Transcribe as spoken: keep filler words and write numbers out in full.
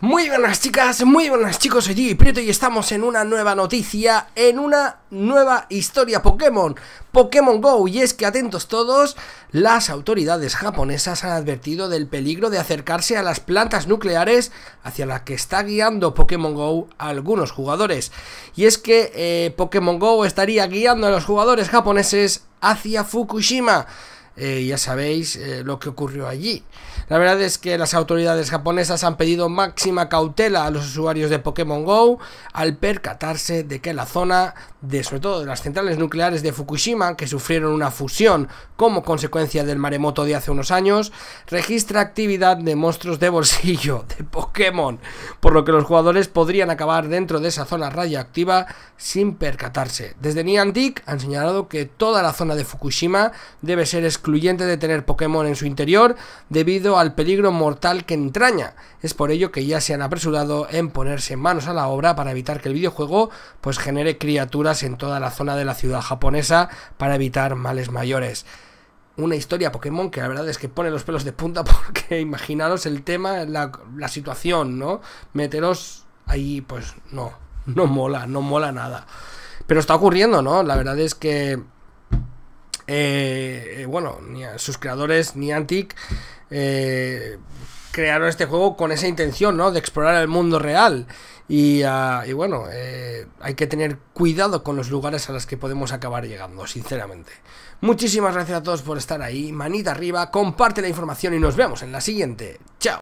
Muy buenas chicas, muy buenas chicos, soy Djprieto y estamos en una nueva noticia, en una nueva historia Pokémon, Pokémon Go. Y es que, atentos todos, las autoridades japonesas han advertido del peligro de acercarse a las plantas nucleares hacia las que está guiando Pokémon Go a algunos jugadores. Y es que eh, Pokémon Go estaría guiando a los jugadores japoneses hacia Fukushima. Eh, ya sabéis eh, lo que ocurrió allí. La verdad es que las autoridades japonesas han pedido máxima cautela a los usuarios de Pokémon Go al percatarse de que la zona, de, sobre todo de las centrales nucleares de Fukushima, que sufrieron una fusión como consecuencia del maremoto de hace unos años, registra actividad de monstruos de bolsillo de Pokémon, por lo que los jugadores podrían acabar dentro de esa zona radioactiva sin percatarse. Desde Niantic han señalado que toda la zona de Fukushima debe ser excluida Incluyente de tener Pokémon en su interior debido al peligro mortal que entraña. Es por ello que ya se han apresurado en ponerse manos a la obra para evitar que el videojuego pues genere criaturas en toda la zona de la ciudad japonesa para evitar males mayores. Una historia Pokémon que la verdad es que pone los pelos de punta, porque imaginaros el tema, la, la situación, ¿no? Meteros ahí pues no, no mola, no mola nada. Pero está ocurriendo, ¿no? La verdad es que Eh, eh, bueno, sus creadores Niantic eh, crearon este juego con esa intención, ¿no? De explorar el mundo real y, uh, y bueno, eh, hay que tener cuidado con los lugares a los que podemos acabar llegando, sinceramente. Muchísimas gracias a todos por estar ahí, manita arriba, comparte la información y nos vemos en la siguiente. Chao.